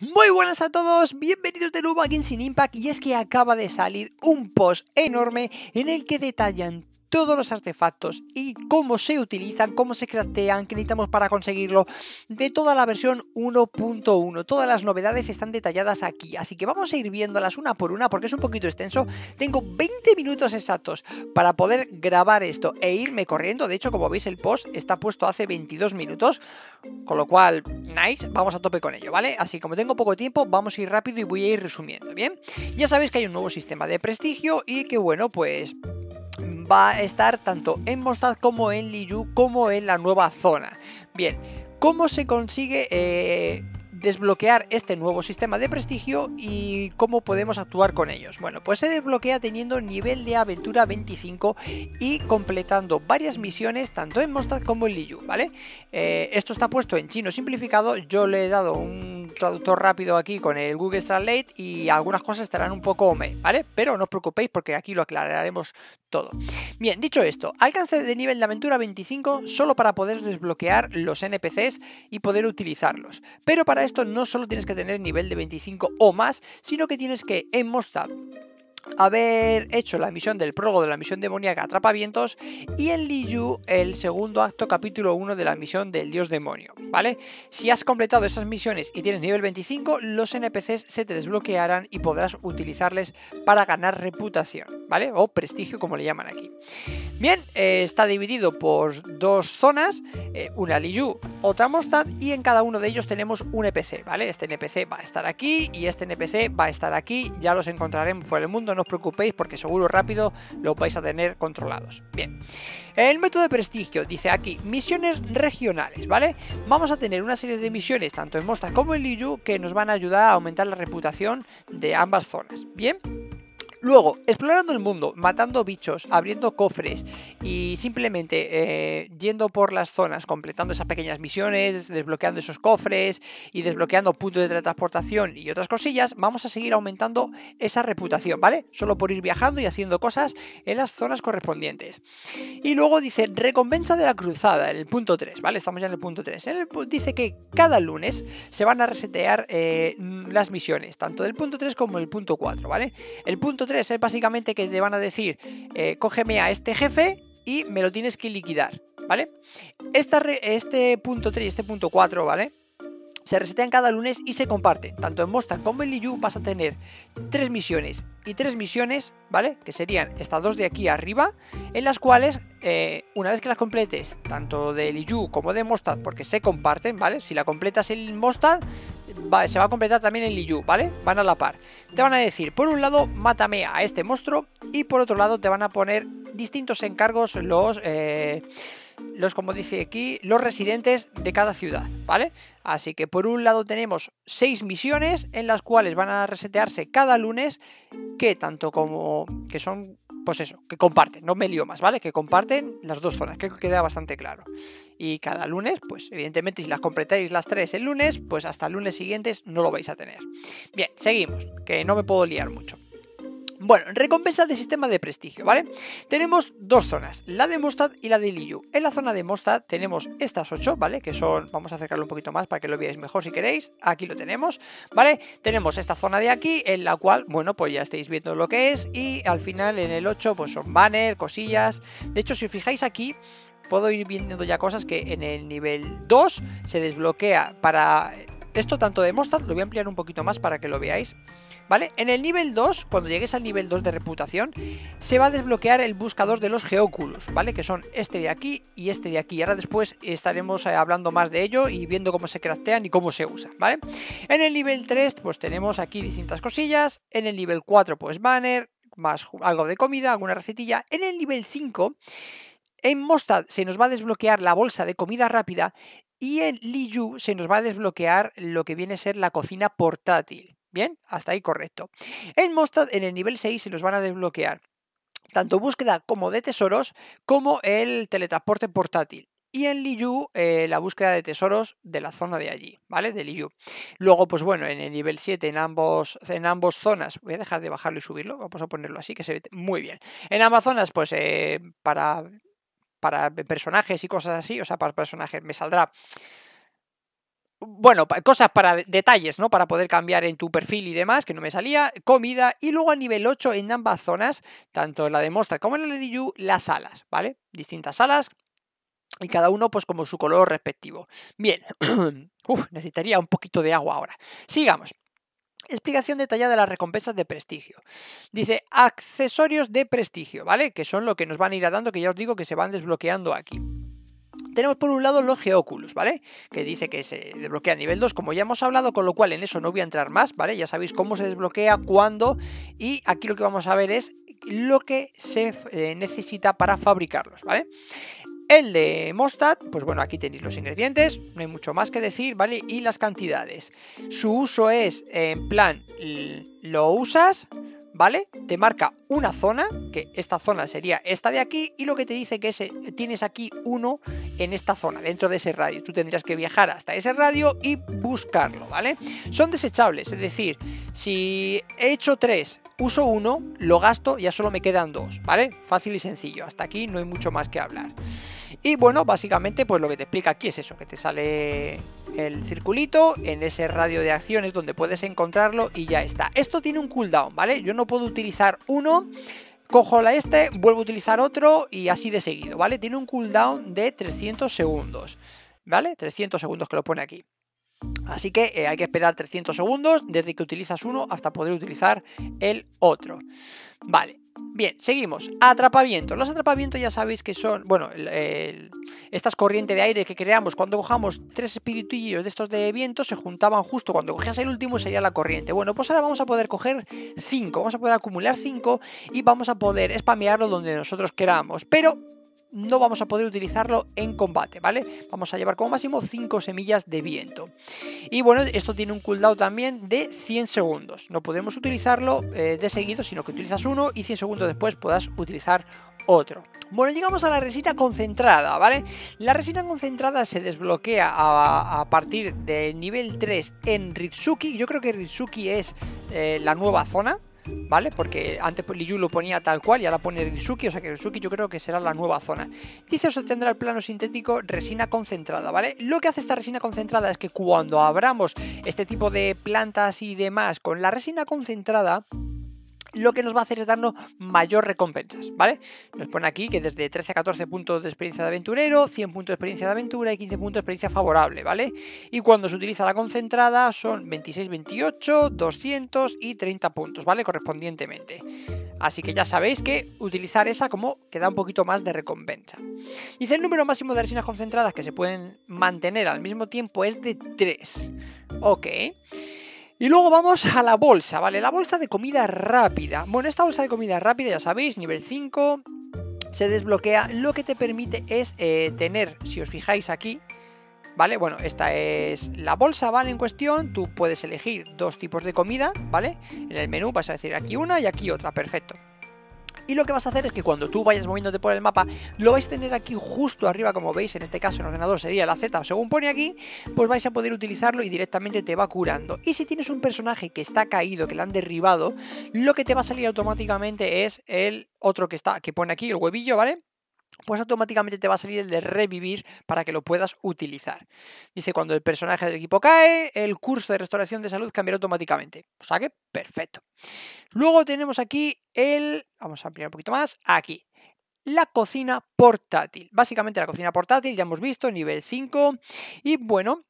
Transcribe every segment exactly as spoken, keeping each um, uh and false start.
Muy buenas a todos, bienvenidos de nuevo a Genshin Impact. Y es que acaba de salir un post enorme en el que detallan todos los artefactos y cómo se utilizan, cómo se craftean, qué necesitamos para conseguirlo, de toda la versión uno punto uno. Todas las novedades están detalladas aquí, así que vamos a ir viéndolas una por una porque es un poquito extenso. Tengo veinte minutos exactos para poder grabar esto e irme corriendo. De hecho, como veis, el post está puesto hace veintidós minutos, con lo cual, nice, vamos a tope con ello, ¿vale? Así que como tengo poco tiempo, vamos a ir rápido y voy a ir resumiendo, ¿bien? Ya sabéis que hay un nuevo sistema de prestigio y que, bueno, pues va a estar tanto en Mondstadt como en Liyue, como en la nueva zona. Bien, ¿cómo se consigue eh, desbloquear este nuevo sistema de prestigio y cómo podemos actuar con ellos? Bueno, pues se desbloquea teniendo nivel de aventura veinticinco y completando varias misiones tanto en Mondstadt como en Liyue, ¿vale? Eh, esto está puesto en chino simplificado, yo le he dado un traductor rápido aquí con el Google Translate y algunas cosas estarán un poco omé, ¿vale? Pero no os preocupéis porque aquí lo aclararemos todo. Bien, dicho esto, alcance de nivel de aventura veinticinco solo para poder desbloquear los N P Cs y poder utilizarlos. Pero para esto no solo tienes que tener nivel de veinticinco o más, sino que tienes que en Mondstadt haber hecho la misión del prólogo de la misión demoníaca Atrapavientos y en Liyue el segundo acto capítulo uno de la misión del dios demonio, ¿vale? Si has completado esas misiones y tienes nivel veinticinco, los N P Cs se te desbloquearán y podrás utilizarles para ganar reputación, ¿vale? O prestigio, como le llaman aquí. Bien, eh, está dividido por dos zonas, eh, una Liyue, otra Mondstadt, y en cada uno de ellos tenemos un N P C, ¿vale? Este N P C va a estar aquí y este N P C va a estar aquí, ya los encontraremos por el mundo. No os preocupéis porque seguro rápido lo vais a tener controlados. Bien, el método de prestigio dice aquí misiones regionales, ¿vale? Vamos a tener una serie de misiones tanto en Mondstadt como en Liyue que nos van a ayudar a aumentar la reputación de ambas zonas, ¿bien? Luego, explorando el mundo, matando bichos, abriendo cofres y simplemente eh, yendo por las zonas, completando esas pequeñas misiones, desbloqueando esos cofres y desbloqueando puntos de teletransportación y otras cosillas, vamos a seguir aumentando esa reputación, ¿vale? Solo por ir viajando y haciendo cosas en las zonas correspondientes. Y luego dice recompensa de la cruzada, el punto tres, ¿vale? Estamos ya en el punto tres. En el, dice que cada lunes se van a resetear eh, las misiones, tanto del punto tres como el punto cuatro, ¿vale? El punto tres es básicamente que te van a decir eh, cógeme a este jefe y me lo tienes que liquidar, ¿vale? Esta re este punto tres y este punto cuatro, ¿vale? Se resetean cada lunes y se comparten. Tanto en Mondstadt como en Liyue vas a tener tres misiones y tres misiones, ¿vale? Que serían estas dos de aquí arriba, en las cuales eh, una vez que las completes, tanto de Liyue como de Mondstadt, porque se comparten, ¿vale? Si la completas en Mondstadt, va, se va a completar también en Liyue, ¿vale? Van a la par. Te van a decir, por un lado, mátame a este monstruo, y por otro lado te van a poner distintos encargos los... Eh, los, como dice aquí, los residentes de cada ciudad, ¿vale? Así que por un lado tenemos seis misiones en las cuales van a resetearse cada lunes, que tanto como que son, pues eso, que comparten, no me lío más, ¿vale? Que comparten las dos zonas, creo que queda bastante claro. Y cada lunes, pues evidentemente si las completáis las tres el lunes, pues hasta el lunes siguientes no lo vais a tener. Bien, seguimos, que no me puedo liar mucho. Bueno, recompensa de sistema de prestigio, ¿vale? Tenemos dos zonas, la de Mondstadt y la de Liyue. En la zona de Mondstadt tenemos estas ocho, ¿vale? Que son, vamos a acercarlo un poquito más para que lo veáis mejor si queréis. Aquí lo tenemos, ¿vale? Tenemos esta zona de aquí, en la cual, bueno, pues ya estáis viendo lo que es. Y al final en el ocho, pues son banner, cosillas. De hecho, si os fijáis aquí, puedo ir viendo ya cosas que en el nivel dos se desbloquea para... Esto tanto de Mondstadt, lo voy a ampliar un poquito más para que lo veáis, ¿vale? En el nivel dos, cuando lleguéis al nivel dos de reputación, se va a desbloquear el buscador de los geóculos, ¿vale? Que son este de aquí y este de aquí. Ahora después estaremos hablando más de ello y viendo cómo se craftean y cómo se usan, ¿vale? En el nivel tres, pues tenemos aquí distintas cosillas. En el nivel cuatro, pues banner, más algo de comida, alguna recetilla. En el nivel cinco, en Mondstadt se nos va a desbloquear la bolsa de comida rápida. Y en Liyue se nos va a desbloquear lo que viene a ser la cocina portátil. Bien, hasta ahí correcto. En Mondstadt, en el nivel seis, se nos van a desbloquear tanto búsqueda como de tesoros, como el teletransporte portátil. Y en Liyue, eh, la búsqueda de tesoros de la zona de allí, ¿vale? De Liyue. Luego, pues bueno, en el nivel siete, en ambos, en ambas zonas, voy a dejar de bajarlo y subirlo, vamos a ponerlo así, que se ve muy bien. En ambas zonas, pues eh, para... para personajes y cosas así, o sea, para personajes me saldrá bueno, cosas para detalles, ¿no? Para poder cambiar en tu perfil y demás, que no me salía, comida, y luego a nivel ocho en ambas zonas, tanto en la de Mondstadt como en la de Liyue, las salas, ¿vale? Distintas salas, y cada uno pues como su color respectivo. Bien, uf, necesitaría un poquito de agua ahora. Sigamos. Explicación detallada de las recompensas de prestigio. Dice, accesorios de prestigio, ¿vale? Que son lo que nos van a ir dando, que ya os digo que se van desbloqueando aquí. Tenemos por un lado los geóculos, ¿vale? Que dice que se desbloquea a nivel dos, como ya hemos hablado, con lo cual en eso no voy a entrar más, ¿vale? Ya sabéis cómo se desbloquea, cuándo, y aquí lo que vamos a ver es lo que se eh, necesita para fabricarlos, ¿vale? El de Mondstadt, pues bueno, aquí tenéis los ingredientes, no hay mucho más que decir, ¿vale? Y las cantidades. Su uso es, en plan, lo usas, ¿vale? Te marca una zona, que esta zona sería esta de aquí, y lo que te dice que es, tienes aquí uno en esta zona, dentro de ese radio. Tú tendrías que viajar hasta ese radio y buscarlo, ¿vale? Son desechables, es decir, si he hecho tres... uso uno, lo gasto, ya solo me quedan dos, ¿vale? Fácil y sencillo, hasta aquí no hay mucho más que hablar. Y bueno, básicamente pues lo que te explica aquí es eso, que te sale el circulito, en ese radio de acciones donde puedes encontrarlo y ya está. Esto tiene un cooldown, ¿vale? Yo no puedo utilizar uno, cojo la este, vuelvo a utilizar otro y así de seguido, ¿vale? Tiene un cooldown de trescientos segundos, ¿vale? trescientos segundos que lo pone aquí. Así que eh, hay que esperar trescientos segundos desde que utilizas uno hasta poder utilizar el otro. Vale, bien, seguimos. Atrapamientos. Los atrapamientos ya sabéis que son, bueno, el, el, estas corrientes de aire que creamos cuando cojamos tres espiritillos de estos de viento se juntaban justo cuando cogías el último sería la corriente. Bueno, pues ahora vamos a poder coger cinco, vamos a poder acumular cinco y vamos a poder spamearlo donde nosotros queramos, pero no vamos a poder utilizarlo en combate, ¿vale? Vamos a llevar como máximo cinco semillas de viento. Y bueno, esto tiene un cooldown también de cien segundos. No podemos utilizarlo eh, de seguido, sino que utilizas uno y cien segundos después podrás utilizar otro. Bueno, llegamos a la resina concentrada, ¿vale? La resina concentrada se desbloquea a, a partir del nivel tres en Ritsuki. Yo creo que Ritsuki es eh, la nueva zona, ¿vale? Porque antes Liyue lo ponía tal cual y ahora pone Ritsuki, o sea que Ritsuki yo creo que será la nueva zona. Dice, os obtendrá el plano sintético resina concentrada, ¿vale? Lo que hace esta resina concentrada es que cuando abramos este tipo de plantas y demás con la resina concentrada, lo que nos va a hacer es darnos mayor recompensas, ¿vale? Nos pone aquí que desde trece a catorce puntos de experiencia de aventurero, cien puntos de experiencia de aventura y quince puntos de experiencia favorable, ¿vale? Y cuando se utiliza la concentrada son veintiséis, veintiocho, doscientos y treinta puntos, ¿vale? Correspondientemente. Así que ya sabéis que utilizar esa como que da un poquito más de recompensa. Dice, el número máximo de resinas concentradas que se pueden mantener al mismo tiempo es de tres. Ok. Y luego vamos a la bolsa, ¿vale? La bolsa de comida rápida. Bueno, esta bolsa de comida rápida, ya sabéis, nivel cinco, se desbloquea. Lo que te permite es eh, tener, si os fijáis aquí, ¿vale? Bueno, esta es la bolsa, ¿vale? En cuestión, tú puedes elegir dos tipos de comida, ¿vale? En el menú vas a decir aquí una y aquí otra, perfecto. Y lo que vas a hacer es que cuando tú vayas moviéndote por el mapa, lo vais a tener aquí justo arriba, como veis, en este caso en ordenador sería la Z, según pone aquí, pues vais a poder utilizarlo y directamente te va curando. Y si tienes un personaje que está caído, que le han derribado, lo que te va a salir automáticamente es el otro que está, que pone aquí, el huevillo, ¿vale? Pues automáticamente te va a salir el de revivir para que lo puedas utilizar. Dice, cuando el personaje del equipo cae, el curso de restauración de salud cambiará automáticamente. O sea que, perfecto. Luego tenemos aquí el... vamos a ampliar un poquito más. Aquí. La cocina portátil. Básicamente la cocina portátil, ya hemos visto, nivel cinco. Y bueno,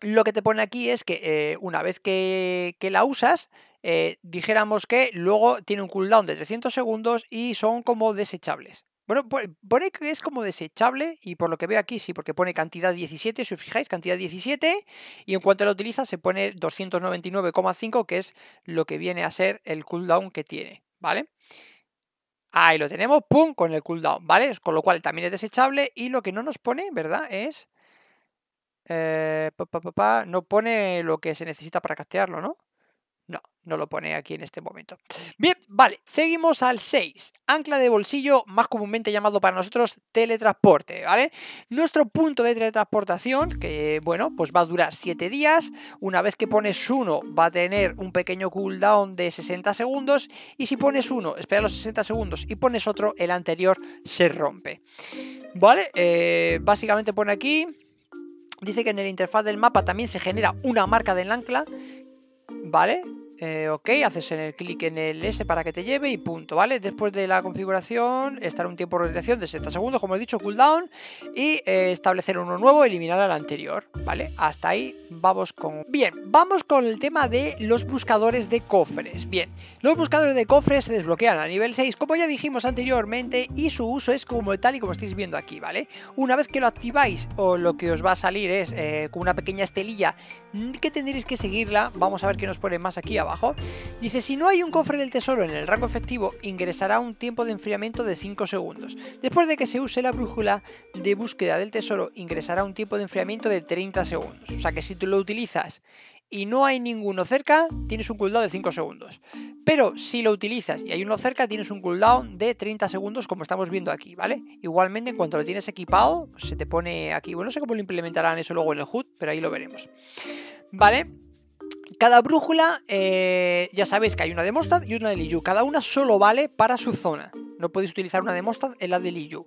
lo que te pone aquí es que eh, una vez que, que la usas... Eh, dijéramos que luego tiene un cooldown de trescientos segundos y son como desechables. Bueno, pone que es como desechable y por lo que veo aquí sí, porque pone cantidad diecisiete, si os fijáis, cantidad diecisiete, y en cuanto lo utiliza se pone doscientos noventa y nueve coma cinco, que es lo que viene a ser el cooldown que tiene, ¿vale? Ahí lo tenemos, pum, con el cooldown, ¿vale? Con lo cual también es desechable y lo que no nos pone, ¿verdad? Es... Eh, pa, pa, pa, pa, no pone lo que se necesita para castearlo, ¿no? No, no lo pone aquí en este momento. Bien, vale, seguimos al seis. Ancla de bolsillo, más comúnmente llamado para nosotros teletransporte, ¿vale? Nuestro punto de teletransportación, que bueno, pues va a durar siete días. Una vez que pones uno, va a tener un pequeño cooldown de sesenta segundos. Y si pones uno, espera los sesenta segundos y pones otro, el anterior se rompe. ¿Vale? Eh, básicamente pone aquí... Dice que en el interfaz del mapa también se genera una marca del ancla, ¿vale? Eh, ok, haces el clic en el S para que te lleve y punto, ¿vale? Después de la configuración, estará un tiempo de rotación de sesenta segundos, como he dicho, cooldown, y eh, establecer uno nuevo, eliminar al anterior, ¿vale? Hasta ahí vamos con... Bien, vamos con el tema de los buscadores de cofres. Bien, los buscadores de cofres se desbloquean a nivel seis, como ya dijimos anteriormente, y su uso es como tal y como estáis viendo aquí, ¿vale? Una vez que lo activáis, o lo que os va a salir es eh, con una pequeña estelilla que tendréis que seguirla. Vamos a ver qué nos pone más aquí abajo. Dice, si no hay un cofre del tesoro en el rango efectivo, ingresará un tiempo de enfriamiento de cinco segundos. Después de que se use la brújula de búsqueda del tesoro, ingresará un tiempo de enfriamiento de treinta segundos. O sea que si tú lo utilizas y no hay ninguno cerca, tienes un cooldown de cinco segundos. Pero si lo utilizas y hay uno cerca, tienes un cooldown de treinta segundos, como estamos viendo aquí, ¿vale? Igualmente, en cuanto lo tienes equipado, se te pone aquí. Bueno, no sé cómo lo implementarán eso luego en el H U D, pero ahí lo veremos, ¿vale? Cada brújula, eh, ya sabéis que hay una de Mondstadt y una de Liyue. Cada una solo vale para su zona. No podéis utilizar una de Mondstadt en la de Liyue.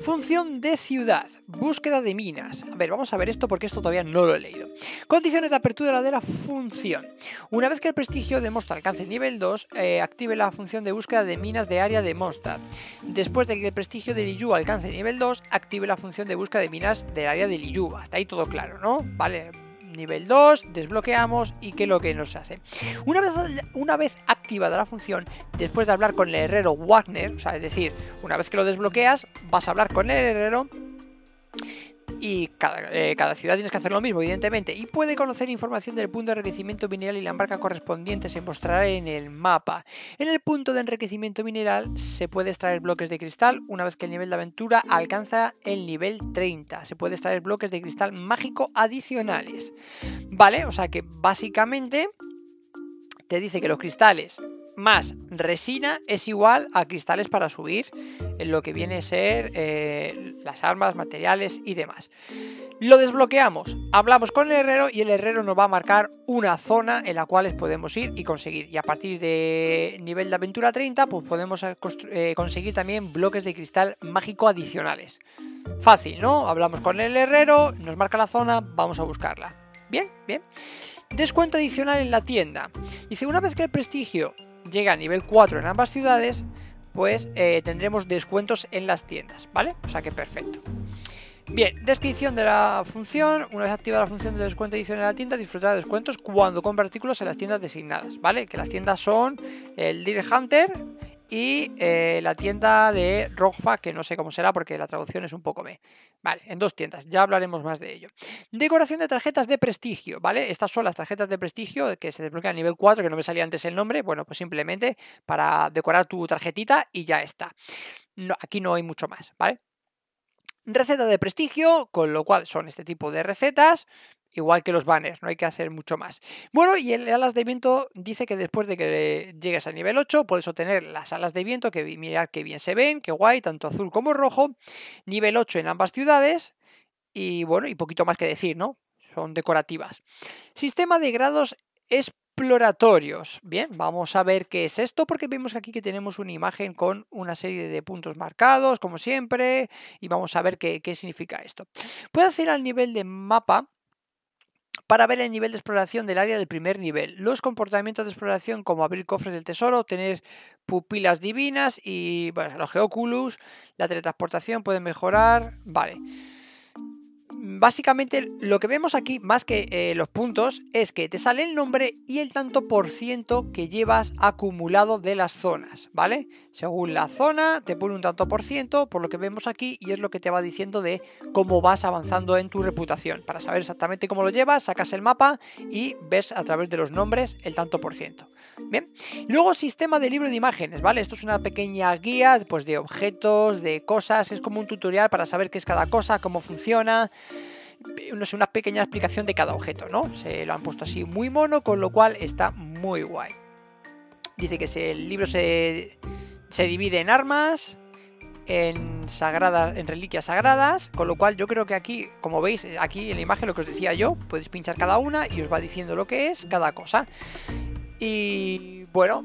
Función de ciudad, búsqueda de minas. A ver, vamos a ver esto porque esto todavía no lo he leído. Condiciones de apertura de la función. Una vez que el prestigio de Mondstadt alcance el nivel dos, eh, active la función de búsqueda de minas de área de Mondstadt. Después de que el prestigio de Liyue alcance el nivel dos, active la función de búsqueda de minas del área de Liyue. Hasta ahí todo claro, ¿no? Vale. Nivel dos, desbloqueamos y qué es lo que nos hace. Una vez, una vez activada la función, después de hablar con el herrero Wagner, o sea, es decir, una vez que lo desbloqueas, vas a hablar con el herrero y cada, eh, cada ciudad tienes que hacer lo mismo, evidentemente, y puede conocer información del punto de enriquecimiento mineral y la marca correspondiente se mostrará en el mapa. En el punto de enriquecimiento mineral se puede extraer bloques de cristal una vez que el nivel de aventura alcanza el nivel treinta. Se puede extraer bloques de cristal mágico adicionales, ¿vale? O sea que básicamente te dice que los cristales más resina es igual a cristales para subir en lo que viene a ser eh, las armas, materiales y demás. Lo desbloqueamos, hablamos con el herrero y el herrero nos va a marcar una zona en la cual podemos ir y conseguir. Y a partir de nivel de aventura treinta, pues podemos eh, conseguir también bloques de cristal mágico adicionales. Fácil, ¿no? Hablamos con el herrero, nos marca la zona, vamos a buscarla. Bien, bien. Descuento adicional en la tienda. Dice, una vez que el prestigio llega a nivel cuatro en ambas ciudades, pues eh, tendremos descuentos en las tiendas, ¿vale? O sea que perfecto. Bien, descripción de la función. Una vez activada la función de descuento adicional en la tienda, disfrutar de descuentos cuando compra artículos en las tiendas designadas, ¿vale? Que las tiendas son el Direct Hunter y eh, la tienda de Rogfa, que no sé cómo será porque la traducción es un poco me. Vale, en dos tiendas, ya hablaremos más de ello. Decoración de tarjetas de prestigio, ¿vale? Estas son las tarjetas de prestigio que se desbloquean a nivel cuatro, que no me salía antes el nombre. Bueno, pues simplemente para decorar tu tarjetita y ya está. No, aquí no hay mucho más, ¿vale? Receta de prestigio, con lo cual son este tipo de recetas. Igual que los banners, no hay que hacer mucho más. Bueno, y el alas de viento dice que después de que llegues al nivel ocho puedes obtener las alas de viento, que mirad que bien se ven, que guay, tanto azul como rojo. Nivel ocho en ambas ciudades y bueno, y poquito más que decir, ¿no? Son decorativas. Sistema de grados exploratorios. Bien, vamos a ver qué es esto porque vemos aquí que tenemos una imagen con una serie de puntos marcados, como siempre, y vamos a ver qué, qué significa esto. Puedes ir al nivel de mapa para ver el nivel de exploración del área del primer nivel, los comportamientos de exploración como abrir cofres del tesoro, tener pupilas divinas y bueno, los geoculus, la teletransportación puede mejorar, vale. Básicamente lo que vemos aquí, más que eh, los puntos, es que te sale el nombre y el tanto por ciento que llevas acumulado de las zonas, ¿vale? Según la zona te pone un tanto por ciento, por lo que vemos aquí, y es lo que te va diciendo de cómo vas avanzando en tu reputación. Para saber exactamente cómo lo llevas, sacas el mapa y ves a través de los nombres el tanto por ciento. Bien, luego sistema de libro de imágenes, ¿vale? Esto es una pequeña guía pues, de objetos, de cosas, es como un tutorial para saber qué es cada cosa, cómo funciona. No sé, una pequeña explicación de cada objeto, ¿no? Se lo han puesto así muy mono, con lo cual está muy guay. Dice que el libro se, se divide en armas, en, sagradas, en reliquias sagradas, con lo cual yo creo que aquí, como veis, aquí en la imagen lo que os decía yo, podéis pinchar cada una y os va diciendo lo que es cada cosa. Y bueno,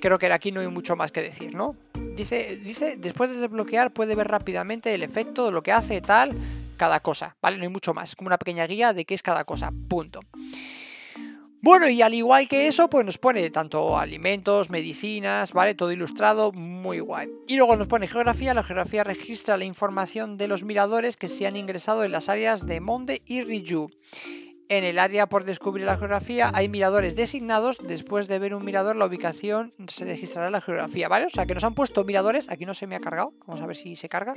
creo que aquí no hay mucho más que decir, ¿no? Dice, dice después de desbloquear puede ver rápidamente el efecto, lo que hace, tal. cada cosa, ¿vale? No hay mucho más, es como una pequeña guía de qué es cada cosa, punto. Bueno, y al igual que eso, pues nos pone tanto alimentos, medicinas, ¿vale? Todo ilustrado, muy guay. Y luego nos pone geografía. La geografía registra la información de los miradores que se han ingresado en las áreas de Monde y Ryu. En el área por descubrir la geografía hay miradores designados. Después de ver un mirador, la ubicación se registrará en la geografía, ¿vale? O sea, que nos han puesto miradores. Aquí no se me ha cargado. Vamos a ver si se carga.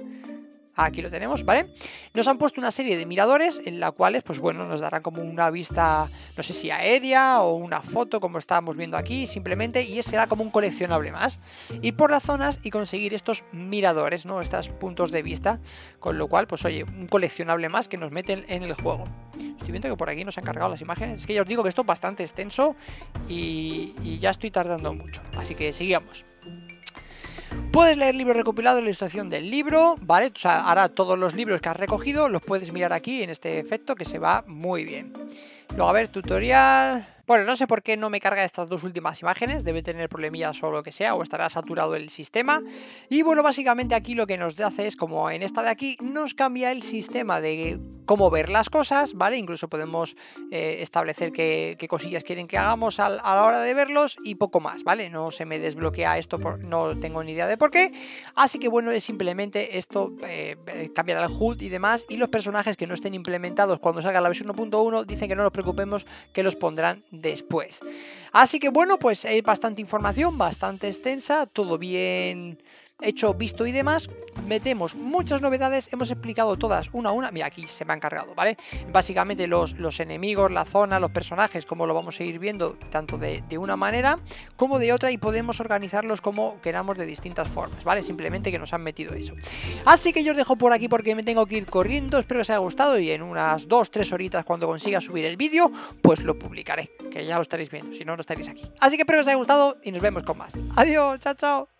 Aquí lo tenemos, ¿vale? Nos han puesto una serie de miradores en la cuales, pues bueno, nos darán como una vista, no sé si aérea o una foto, como estábamos viendo aquí, simplemente, y será como un coleccionable más. Ir por las zonas y conseguir estos miradores, ¿no? Estos puntos de vista, con lo cual, pues oye, un coleccionable más que nos meten en el juego. Estoy viendo que por aquí nos han cargado las imágenes. Es que ya os digo que esto es bastante extenso y, y ya estoy tardando mucho, así que sigamos. Puedes leer libros recopilados, la ilustración del libro, ¿vale? O sea, ahora todos los libros que has recogido los puedes mirar aquí en este efecto que se va muy bien. Luego, a ver, tutorial... Bueno, no sé por qué no me carga estas dos últimas imágenes, debe tener problemillas o lo que sea, o estará saturado el sistema. Y bueno, básicamente aquí lo que nos hace es, como en esta de aquí, nos cambia el sistema de cómo ver las cosas, ¿vale? Incluso podemos eh, establecer qué, qué cosillas quieren que hagamos a, a la hora de verlos y poco más, ¿vale? No se me desbloquea esto, por, no tengo ni idea de por qué. Así que bueno, es simplemente esto, eh, cambiará el H U D y demás, y los personajes que no estén implementados cuando salga la versión uno punto uno dicen que no nos preocupemos, que los pondrán después. Así que bueno, pues hay bastante información, bastante extensa, todo bien hecho, visto y demás. Metemos muchas novedades, hemos explicado todas una a una. Mira, aquí se me han cargado, ¿vale? Básicamente los, los enemigos, la zona, los personajes, como lo vamos a ir viendo, tanto de, de una manera como de otra, y podemos organizarlos como queramos de distintas formas, ¿vale? Simplemente que nos han metido eso. Así que yo os dejo por aquí porque me tengo que ir corriendo. Espero que os haya gustado y en unas dos tres horitas, cuando consiga subir el vídeo, pues lo publicaré, que ya lo estaréis viendo, si no, no estaréis aquí. Así que espero que os haya gustado y nos vemos con más. Adiós, chao, chao.